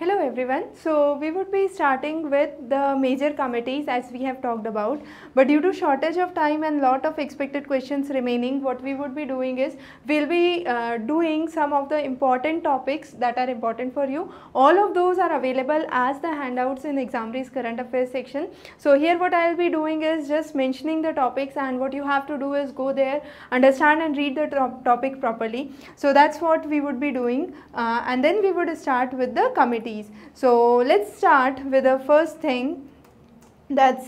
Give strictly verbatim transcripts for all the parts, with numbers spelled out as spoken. Hello everyone. So we would be starting with the major committees as we have talked about, but due to shortage of time and lot of expected questions remaining, what we would be doing is we'll be uh, doing some of the important topics that are important for you. All of those are available as the handouts in Examries current affairs section. So here what I'll be doing is just mentioning the topics, and what you have to do is go there, understand and read the top topic properly. So that's what we would be doing, uh, and then we would start with the committee. So let's start with the first thing, that's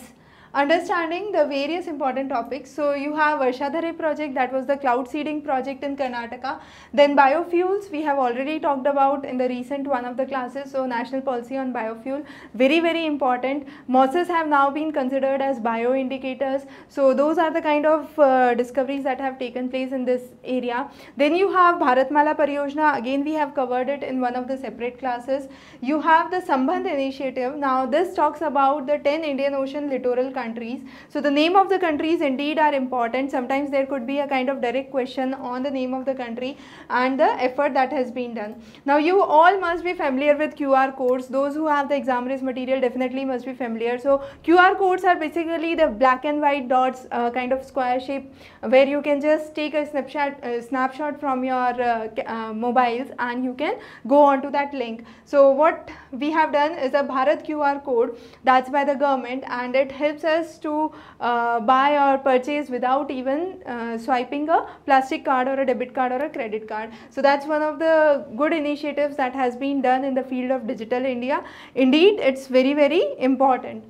understanding the various important topics. So you have Varshadhare project, that was the cloud seeding project in Karnataka. Then biofuels, we have already talked about in the recent one of the classes. So national policy on biofuel, very very important. Mosses have now been considered as bioindicators. So those are the kind of uh, discoveries that have taken place in this area. Then you have Bharatmala Pariyojana, again we have covered it in one of the separate classes. You have the Sambandh initiative. Now this talks about the ten Indian Ocean littoral countries countries. So the name of the countries indeed are important. Sometimes there could be a kind of direct question on the name of the country and the effort that has been done. Now you all must be familiar with Q R codes. Those who have the Examries material definitely must be familiar. So Q R codes are basically the black and white dots, uh, kind of square shape, where you can just take a snapshot uh, snapshot from your uh, uh, mobiles and you can go on to that link. So what we have done is a Bharat Q R code, that's by the government, and it helps us to uh, buy or purchase without even uh, swiping a plastic card or a debit card or a credit card. So that's one of the good initiatives that has been done in the field of digital India. Indeed, it's very very important.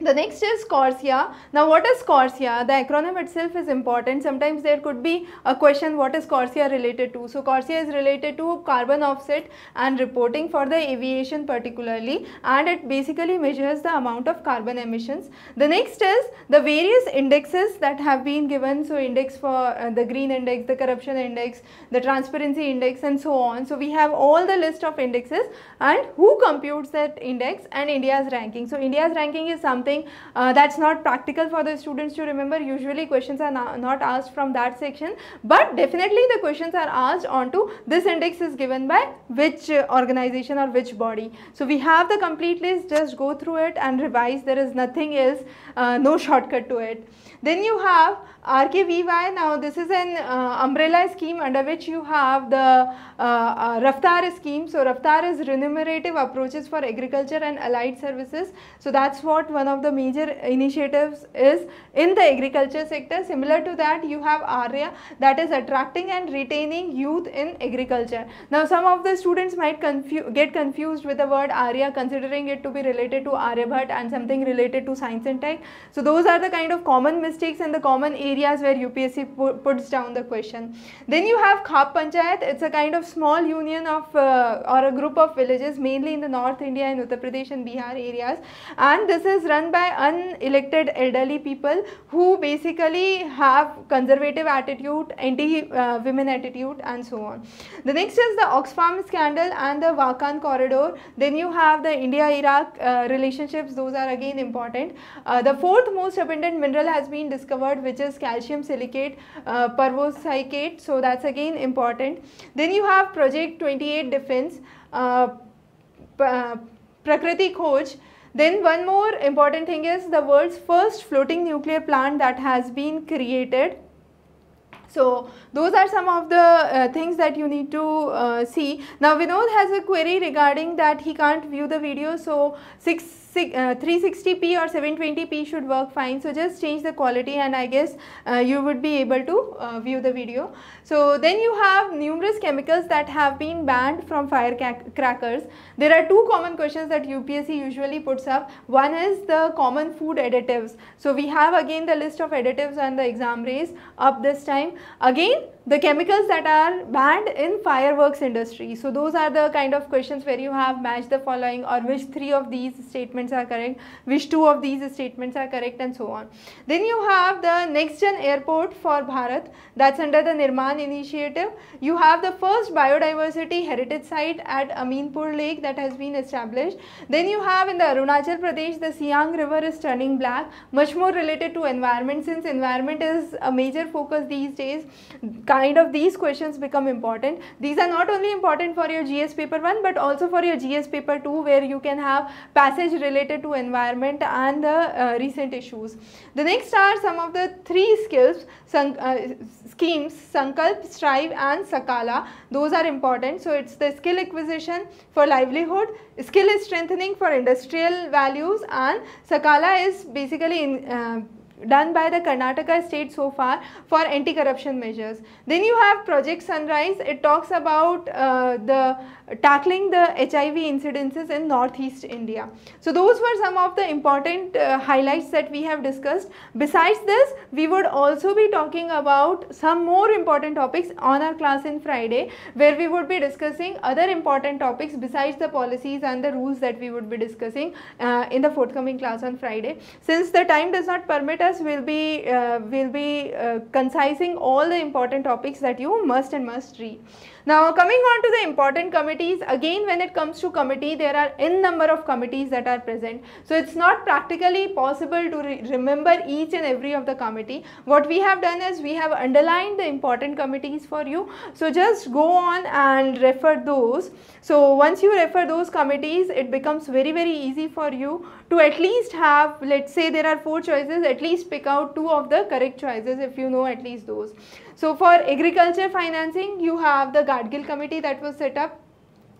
The next is Corsia. Now what is Corsia? The acronym itself is important. Sometimes there could be a question, what is Corsia related to? So Corsia is related to carbon offset and reporting for the aviation particularly, and it basically measures the amount of carbon emissions. The next is the various indexes that have been given. So index for uh, the green index, the corruption index, the transparency index, and so on. So we have all the list of indexes and who computes that index, and India's ranking. So India's ranking is something Uh, that's not practical for the students to remember. Usually questions are not asked from that section, but definitely the questions are asked onto this index is given by which organization or which body. So we have the complete list, just go through it and revise. There is nothing else, uh, no shortcut to it. Then you have R K V Y. Now this is an uh, umbrella scheme under which you have the uh, uh, Raftar scheme. So Raftar is remunerative approaches for agriculture and allied services. So that's what one of the major initiatives is in the agriculture sector. Similar to that, you have Arya, that is attracting and retaining youth in agriculture. Now some of the students might confu get confused with the word Arya, considering it to be related to Aryabhat and something related to science and tech. So those are the kind of common mistakes and the common areas areas where U P S C pu puts down the question. Then you have Khaap Panchayat. It's a kind of small union of uh, or a group of villages, mainly in the North India and Uttar Pradesh and Bihar areas, and this is run by unelected elderly people who basically have conservative attitude, anti-women uh, attitude, and so on. The next is the Oxfam scandal and the Wakhan corridor. Then you have the India-Iraq uh, relationships. Those are again important. Uh, the fourth most abundant mineral has been discovered, which is calcium silicate, uh, pervosilicate. So that's again important. Then you have Project twenty-eight defense, uh, uh, Prakriti Khoj. Then one more important thing is the world's first floating nuclear plant that has been created. So those are some of the uh, things that you need to uh, see. Now Vinod has a query regarding that he can't view the video, so six, six, uh, three sixty p or seven twenty p should work fine. So just change the quality and I guess uh, you would be able to uh, view the video. So then you have numerous chemicals that have been banned from firecrackers. There are two common questions that U P S C usually puts up. One is the common food additives. So we have again the list of additives and the exam rays up this time. Again, the chemicals that are banned in fireworks industry. So those are the kind of questions where you have match the following, or which three of these statements are correct, which two of these statements are correct, and so on. Then you have the next gen airport for Bharat, that's under the Nirman initiative. You have the first biodiversity heritage site at Aminpur lake that has been established. Then you have in the Arunachal Pradesh, the Siang river is turning black, much more related to environment, since environment is a major focus these days. kind of these questions become important. These are not only important for your G S paper one but also for your G S paper two, where you can have passage related to environment and the uh, recent issues. The next are some of the three skills, san, uh, schemes, Sankalp, Strive and Sakala. Those are important. So it's the skill acquisition for livelihood, skill strengthening for industrial values, and Sakala is basically in, uh, done by the Karnataka state so far for anti-corruption measures. Then you have Project Sunrise. It talks about uh, the tackling the H I V incidences in Northeast India. So those were some of the important uh, highlights that we have discussed. Besides this, we would also be talking about some more important topics on our class in Friday, where we would be discussing other important topics besides the policies and the rules that we would be discussing uh, in the forthcoming class on Friday. Since the time does not permit us, we'll be, uh, we'll be uh, concising all the important topics that you must and must read. Now coming on to the important committees, again when it comes to committee, there are n number of committees that are present. So it's not practically possible to re remember each and every of the committee. What we have done is we have underlined the important committees for you. So just go on and refer those. So once you refer those committees, it becomes very very easy for you to at least have, let's say there are four choices, at least pick out two of the correct choices if you know at least those. So for agriculture financing, you have the Gadgil committee that was set up.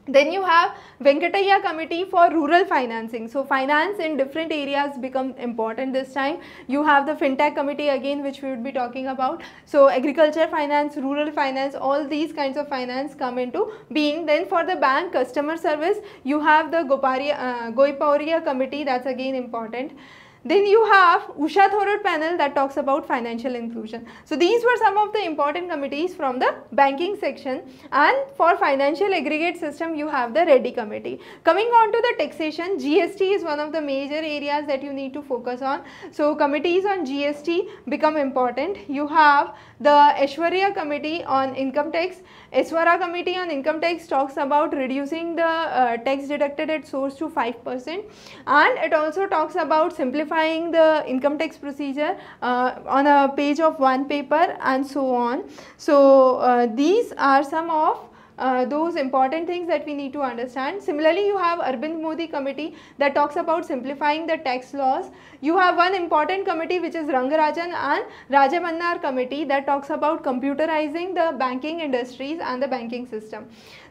Then you have Venkataya committee for rural financing. So finance in different areas become important this time. You have the fintech committee again, which we would be talking about. So agriculture finance, rural finance, all these kinds of finance come into being. Then for the bank customer service, you have the Goipauriya, uh, Goipauriya committee, that's again important. Then you have Usha Thorat panel that talks about financial inclusion. So these were some of the important committees from the banking section. And for financial aggregate system, you have the REDI committee. Coming on to the taxation, G S T is one of the major areas that you need to focus on. So committees on G S T become important. You have the Aishwarya committee on income tax. Aishwarya committee on income tax talks about reducing the uh, tax deducted at source to five percent, and it also talks about simplifying the income tax procedure uh, on a page of one paper and so on. So uh, these are some of Uh, those important things that we need to understand. Similarly, you have Arvind Modi committee that talks about simplifying the tax laws. You have one important committee which is Rangarajan and Rajamannar committee that talks about computerizing the banking industries and the banking system.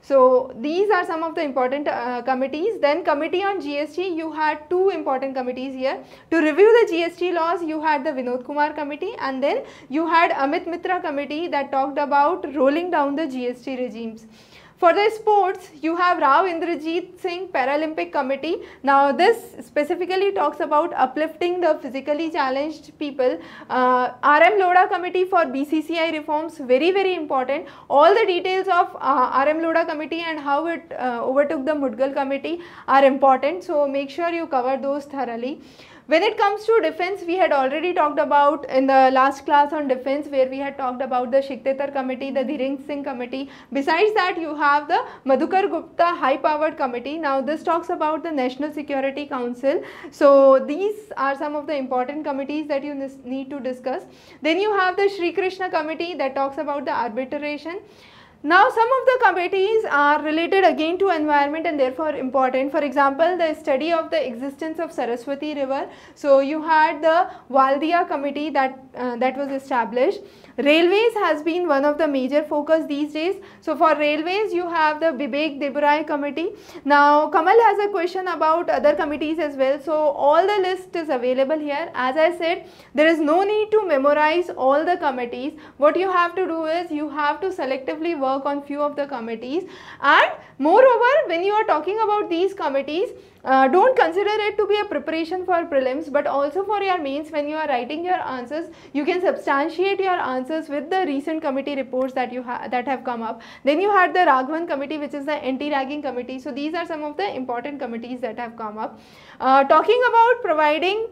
So these are some of the important uh, committees. Then committee on G S T, you had two important committees here. To review the G S T laws, you had the Vinod Kumar committee, and then you had Amit Mitra committee that talked about rolling down the G S T regimes. For the sports, you have Rao Indrajit Singh Paralympic Committee. Now this specifically talks about uplifting the physically challenged people. Uh, R M Loda Committee for B C C I reforms, very very important. All the details of uh, R M Loda Committee and how it uh, overtook the Mudgal Committee are important. So make sure you cover those thoroughly. When it comes to defense, we had already talked about in the last class on defense, where we had talked about the Shiktetar committee, the Dhirendra Singh committee. Besides that, you have the Madhukar Gupta high powered committee. Now this talks about the National Security Council. So these are some of the important committees that you need to discuss. Then you have the Shri Krishna committee that talks about the arbitration. Now some of the committees are related again to environment and therefore important. For example, the study of the existence of Saraswati river. So you had the Waldia committee that, uh, that was established. Railways has been one of the major focus these days. So for railways, you have the Bibek Debrai committee. Now Kamal has a question about other committees as well. So all the list is available here. As I said, there is no need to memorize all the committees. What you have to do is you have to selectively work on few of the committees, and moreover when you are talking about these committees, uh, don't consider it to be a preparation for prelims but also for your mains. When you are writing your answers, you can substantiate your answers with the recent committee reports that you ha that have come up. Then you had the Raghavan committee, which is the anti-ragging committee. So these are some of the important committees that have come up. Uh, talking about providing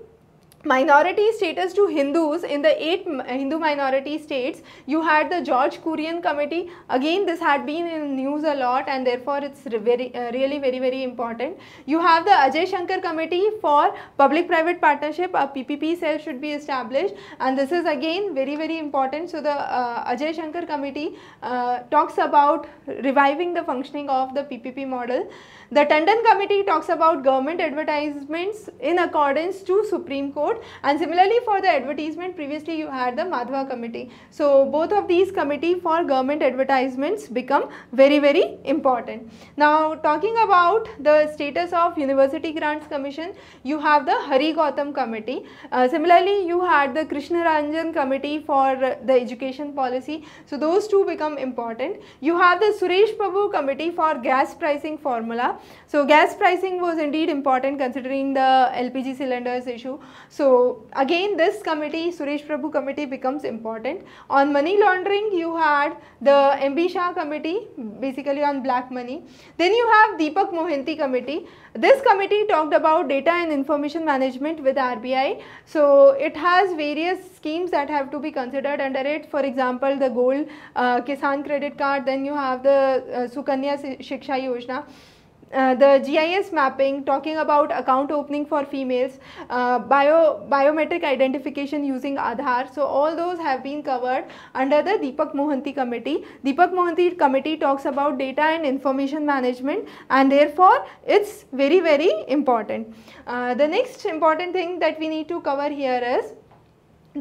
minority status to Hindus in the eight Hindu minority states. You had the George Kurian Committee. Again, this had been in news a lot and therefore it's very, uh, really very very important. You have the Ajay Shankar Committee for Public-Private Partnership. A P P P cell should be established, and this is again very very important. So the uh, Ajay Shankar Committee uh, talks about reviving the functioning of the P P P model. The Tandon Committee talks about government advertisements in accordance to Supreme Court. And similarly, for the advertisement, previously you had the Madhwa Committee. So both of these committee for government advertisements become very very important. Now talking about the status of University Grants Commission, you have the Hari Gautam Committee. Uh, similarly, you had the Krishna Ranjan Committee for the education policy. So those two become important. You have the Suresh Prabhu Committee for gas pricing formula. So gas pricing was indeed important considering the L P G cylinders issue. So So again, this committee, Suresh Prabhu committee, becomes important. On money laundering, you had the M B Shah committee, basically on black money. Then you have Deepak Mohanty committee. This committee talked about data and information management with R B I. So it has various schemes that have to be considered under it. For example, the gold uh, Kisan credit card. Then you have the uh, Sukanya Shiksha Yojana. Uh, the G I S mapping, talking about account opening for females, uh, bio, biometric identification using Aadhaar. So all those have been covered under the Deepak Mohanty committee. Deepak Mohanty committee talks about data and information management, and therefore it's very very important. Uh, the next important thing that we need to cover here is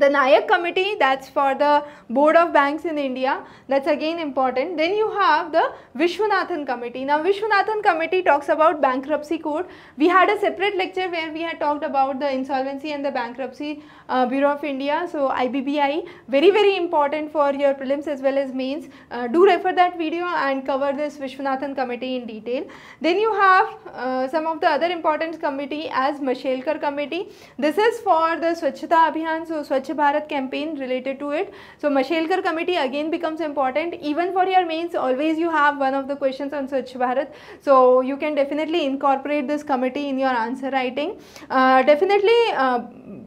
the Nayak committee, that's for the board of banks in India, that's again important. Then you have the Vishwanathan committee. Now Vishwanathan committee talks about bankruptcy code. We had a separate lecture where we had talked about the insolvency and the bankruptcy uh, Bureau of India. So I B B I, very very important for your prelims as well as mains. Uh, do refer that video and cover this Vishwanathan committee in detail. Then you have uh, some of the other important committee as Mashelkar committee. This is for the Swachhata Abhiyan, so Swachh Bharat campaign related to it. So Mashelkar committee again becomes important. Even for your mains, always you have one of the questions on Swachh Bharat. So you can definitely incorporate this committee in your answer writing. Uh, definitely uh,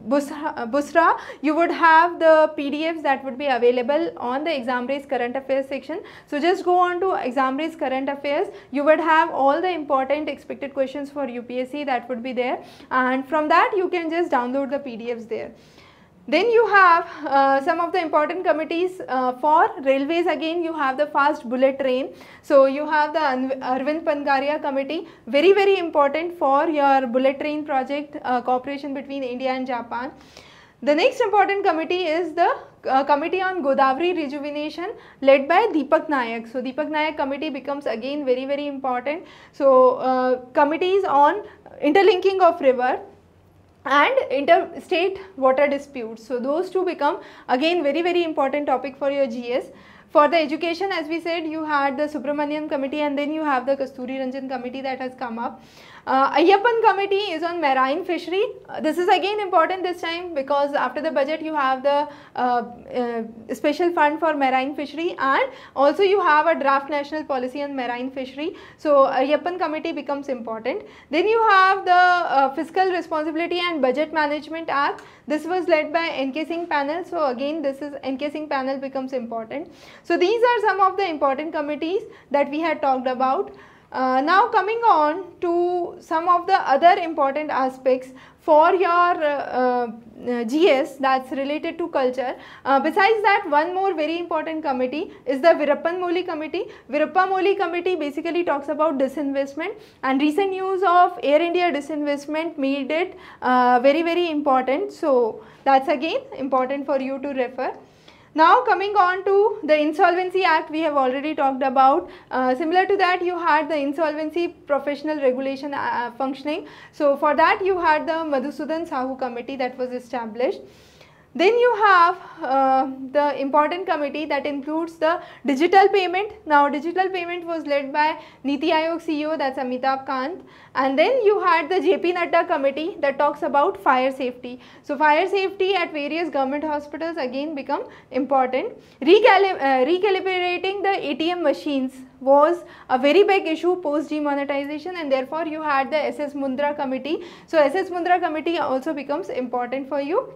Busra, Busra, you would have the P D Fs that would be available on the Exam Race Current Affairs section. So just go on to Exam Race Current Affairs. You would have all the important expected questions for U P S C that would be there, and from that you can just download the P D Fs there. Then you have uh, some of the important committees uh, for railways. Again, you have the fast bullet train. So you have the Arvind Pangaria committee, very very important for your bullet train project, uh, cooperation between India and Japan. The next important committee is the Uh, committee on Godavari rejuvenation led by Deepak Nayak. So Deepak Nayak committee becomes again very very important. So uh, committees on interlinking of river and interstate water disputes. So those two become again very very important topic for your G S. For the education, as we said, you had the Subramanian committee, and then you have the Kasturi Ranjan committee that has come up. Uh, Ayyappan committee is on marine fishery. Uh, this is again important this time because after the budget you have the uh, uh, special fund for marine fishery, and also you have a draft national policy on marine fishery. So Ayyappan committee becomes important. Then you have the uh, Fiscal Responsibility and Budget Management Act. This was led by N K Singh panel. So again, this is N K Singh panel becomes important. So these are some of the important committees that we had talked about. Uh, now coming on to some of the other important aspects for your uh, uh, G S that's related to culture. Uh, besides that, one more very important committee is the Virappan Moli committee. Virappa Moli committee basically talks about disinvestment, and recent news of Air India disinvestment made it uh, very very important. So that's again important for you to refer. Now coming on to the Insolvency Act, we have already talked about. Uh, similar to that, you had the Insolvency Professional Regulation uh, functioning. So for that you had the Madhusudan Sahu committee that was established. Then you have uh, the important committee that includes the digital payment. Now digital payment was led by Niti Aayog C E O, that's Amitabh Kant. And then you had the J P Nadda committee that talks about fire safety. So fire safety at various government hospitals again become important. Recalib uh, recalibrating the A T M machines was a very big issue post demonetization, and therefore you had the S S Mundra committee. So S S Mundra committee also becomes important for you.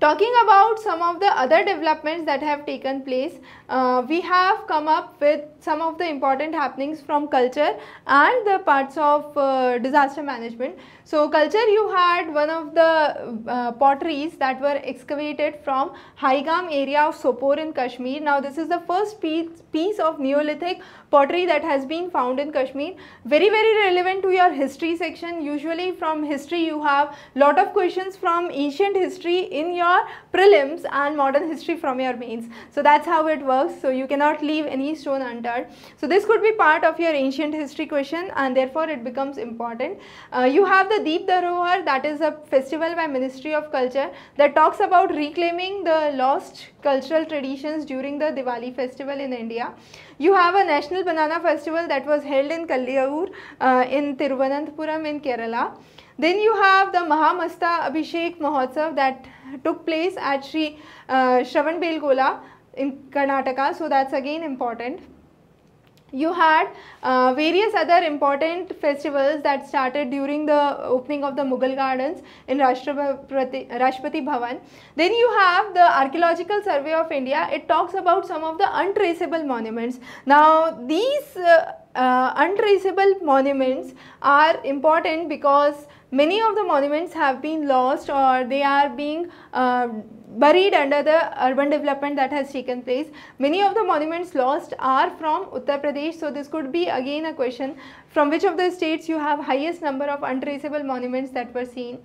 Talking about some of the other developments that have taken place, uh, we have come up with some of the important happenings from culture and the parts of uh, disaster management. So culture, you had one of the uh, potteries that were excavated from Haigam area of Sopor in Kashmir. Now this is the first piece, piece of Neolithic pottery that has been found in Kashmir. Very very relevant to your history section. Usually from history you have lot of questions from ancient history in your prelims and modern history from your mains. So that's how it works. So you cannot leave any stone unturned. So this could be part of your ancient history question, and therefore it becomes important. Uh, you have the Deep Dharohar, that is a festival by Ministry of Culture that talks about reclaiming the lost cultural traditions during the Diwali festival in India. You have a national banana festival that was held in Kalliyaur uh, in Thiruvananthapuram in Kerala. Then you have the Mahamasta Abhishek Mahotsav that took place at Sri uh, Shravan Belgola in Karnataka. So that's again important. You had uh, various other important festivals that started during the opening of the Mughal Gardens in Rashtrapati, Rashtrapati Bhavan. Then you have the Archaeological Survey of India. It talks about some of the untraceable monuments. Now these uh, uh, untraceable monuments are important because many of the monuments have been lost or they are being uh, buried under the urban development that has taken place. Many of the monuments lost are from Uttar Pradesh. So this could be again a question, from which of the states you have highest number of untraceable monuments that were seen.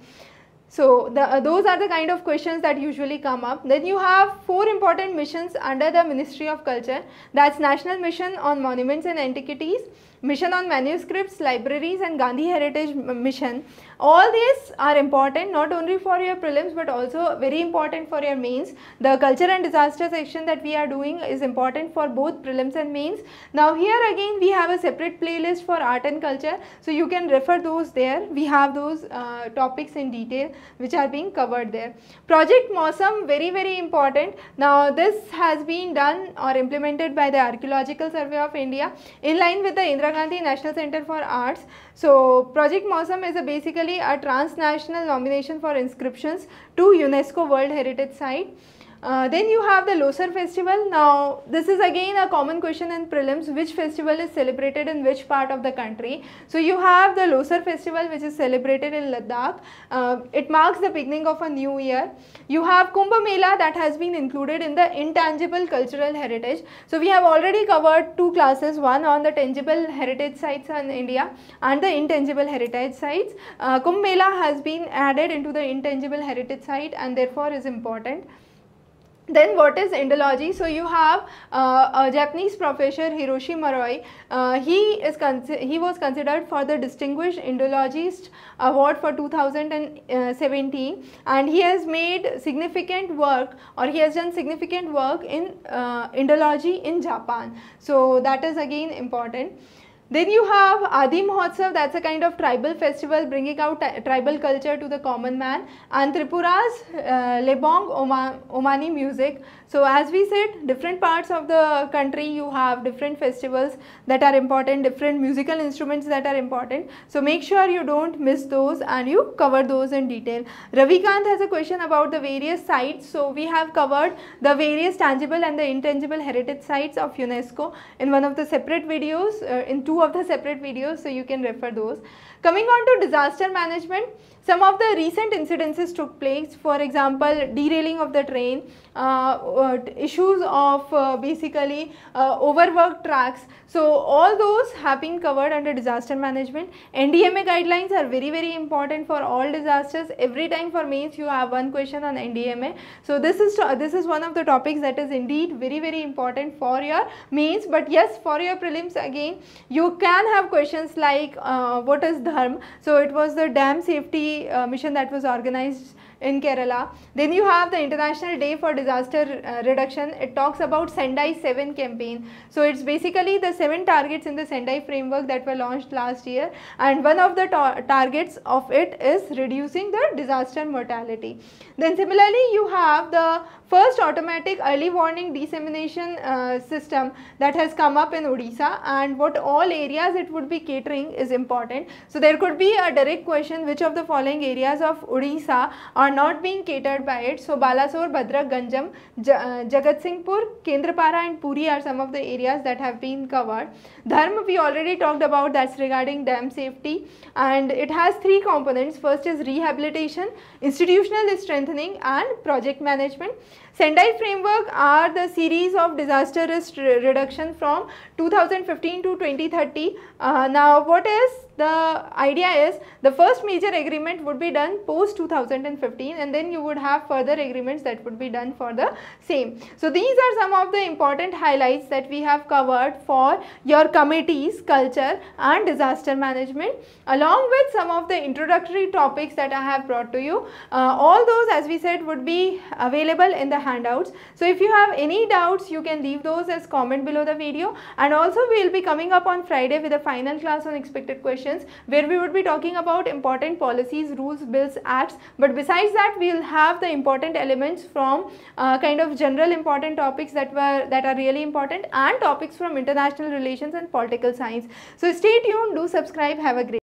So the, uh, those are the kind of questions that usually come up. Then you have four important missions under the Ministry of Culture. That's National Mission on Monuments and Antiquities, Mission on Manuscripts, Libraries, and Gandhi Heritage Mission. All these are important not only for your prelims but also very important for your mains. The culture and disaster section that we are doing is important for both prelims and mains. Now here again we have a separate playlist for art and culture, so you can refer those there. We have those uh, topics in detail which are being covered there. Project Mausam, very very important. Now this has been done or implemented by the Archaeological Survey of India in line with the Indira Gandhi National Center for Arts. So Project Mausam is a basically a transnational nomination for inscriptions to UNESCO World Heritage Site. Uh, then you have the Losar festival. Now this is again a common question in prelims, which festival is celebrated in which part of the country. So you have the Losar festival which is celebrated in Ladakh. Uh, it marks the beginning of a new year. You have Kumbh Mela that has been included in the intangible cultural heritage. So we have already covered two classes, one on the tangible heritage sites in India and the intangible heritage sites. Uh, Kumbh Mela has been added into the intangible heritage site and therefore is important. Then what is Indology? So you have uh, a Japanese professor, Hiroshi Maroi. Uh, he is he was considered for the Distinguished Indologist Award for two thousand seventeen, and he has made significant work, or he has done significant work in uh, Indology in Japan. So that is again important. Then you have Adi Mahotsav, that's a kind of tribal festival bringing out tribal culture to the common man, and Tripura's uh, Lebong Oma Omani music. So as we said, different parts of the country you have different festivals that are important, different musical instruments that are important. So make sure you don't miss those and you cover those in detail. Ravikant has a question about the various sites. So we have covered the various tangible and the intangible heritage sites of UNESCO in one of the separate videos, uh, in two of the separate videos, so you can refer those. Coming on to disaster management, some of the recent incidences took place, for example derailing of the train, uh, uh, issues of uh, basically uh, overworked tracks. So all those have been covered under disaster management. N D M A guidelines are very very important for all disasters. Every time for mains you have one question on N D M A. So this is, this is one of the topics that is indeed very very important for your mains, but yes, for your prelims again you can have questions like uh, what is dharm. So it was the dam safety uh, mission that was organized in Kerala. Then you have the International Day for Disaster uh, Reduction. It talks about Sendai seven campaign. So it's basically the seven targets in the Sendai framework that were launched last year, and one of the tar targets of it is reducing the disaster mortality. Then similarly you have the first automatic early warning dissemination uh, system that has come up in Odisha, and what all areas it would be catering is important. So there could be a direct question, which of the following areas of Odisha are not being catered by it. So Balasore, Bhadrak, Ganjam, J uh, Jagat Singhpur, Kendrapara and Puri are some of the areas that have been covered. Dharma we already talked about, that's regarding dam safety, and it has three components. First is rehabilitation, institutional strengthening and project management. Sendai framework are the series of disaster risk reduction from two thousand fifteen to twenty thirty. Uh, now what is the idea is, the first major agreement would be done post two thousand fifteen, and then you would have further agreements that would be done for the same. So these are some of the important highlights that we have covered for your committees, culture and disaster management, along with some of the introductory topics that I have brought to you. Uh, all those, as we said, would be available in the handouts. So if you have any doubts, you can leave those as comment below the video, and also we will be coming up on Friday with a final class on expected questions, where we would be talking about important policies, rules, bills, acts. But besides that, we will have the important elements from uh, kind of general important topics that were that are really important, and topics from international relations and political science. So stay tuned, do subscribe, have a great day.